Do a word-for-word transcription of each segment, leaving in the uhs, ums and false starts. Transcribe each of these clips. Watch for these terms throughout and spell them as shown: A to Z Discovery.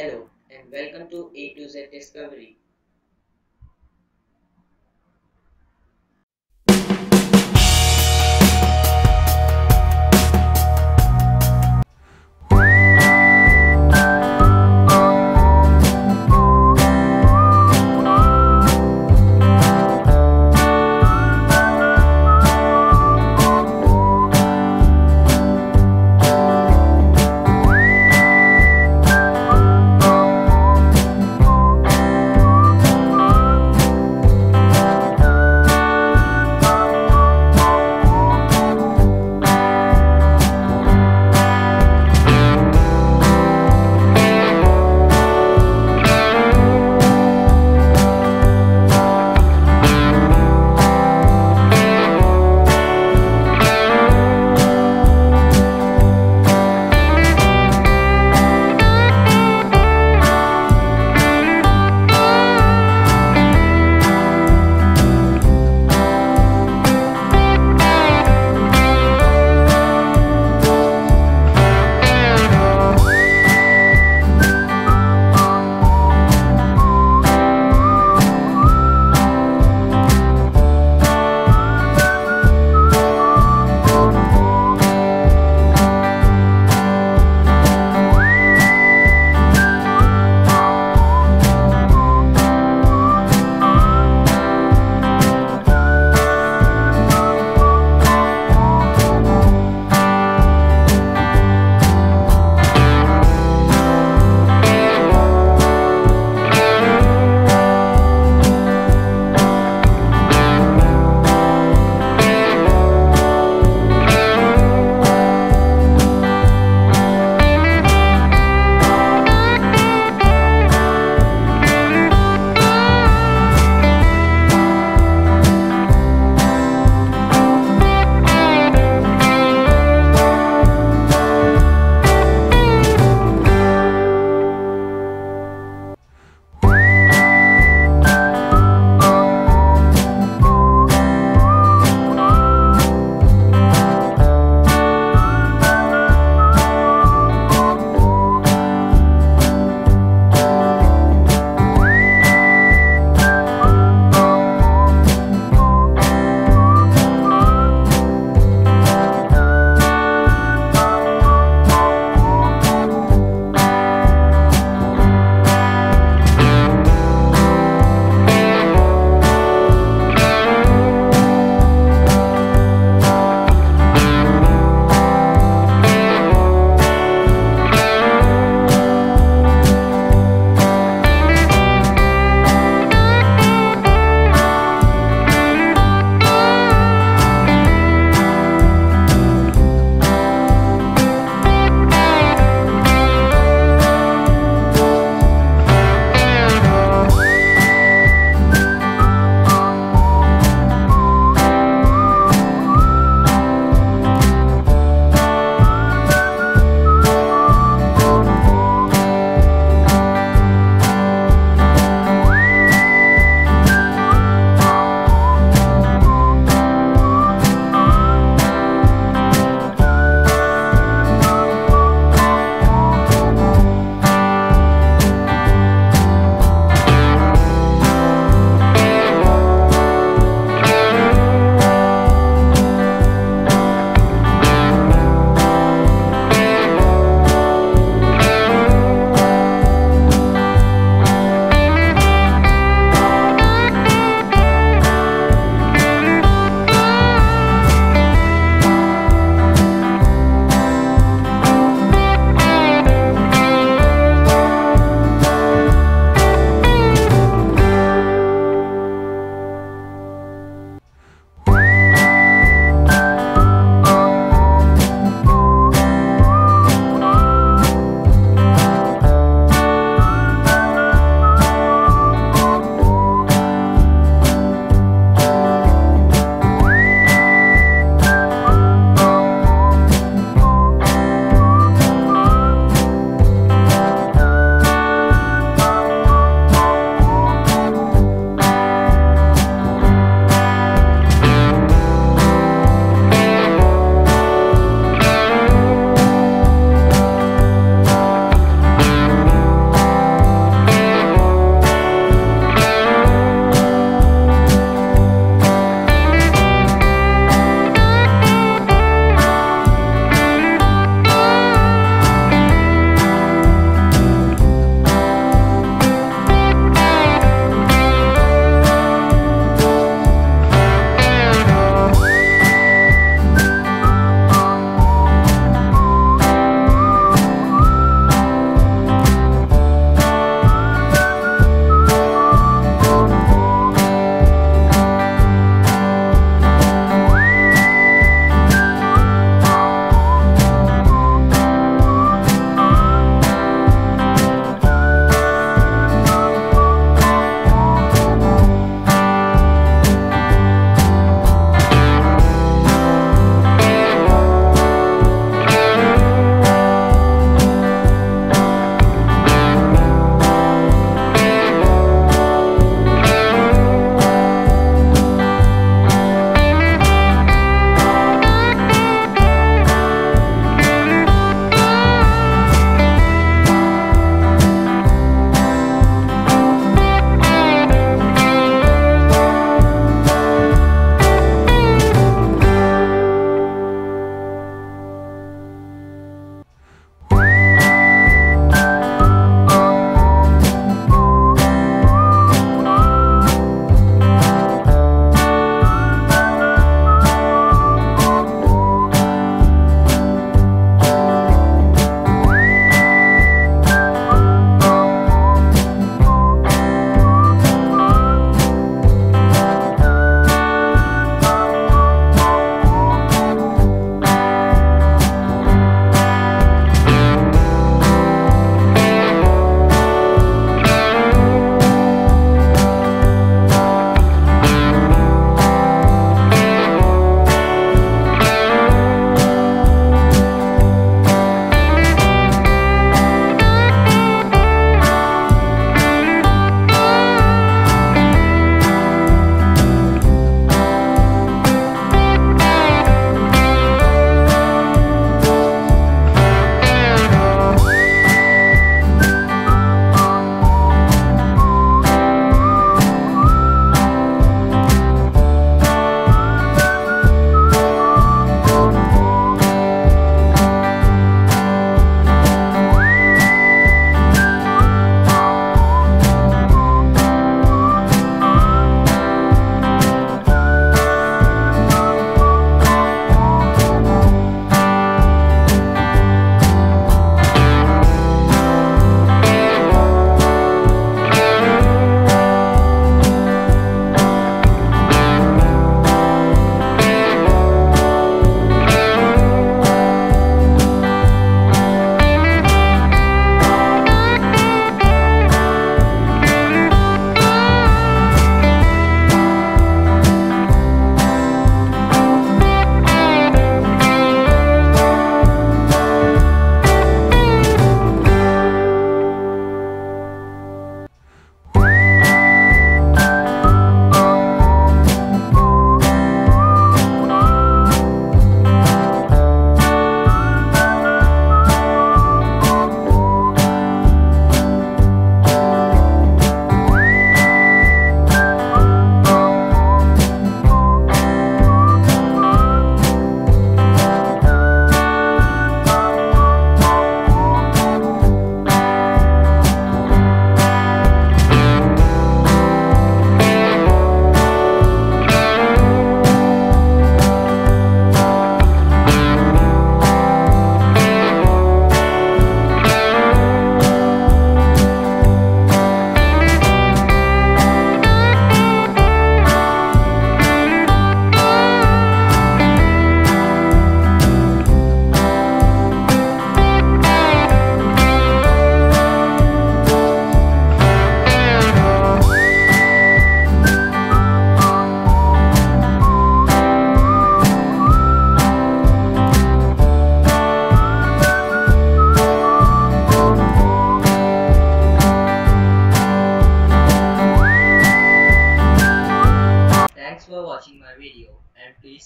Hello and welcome to A to Z Discovery.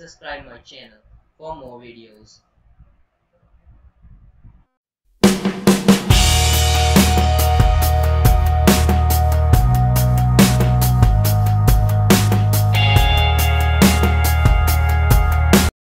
subscribe my channel for more videos.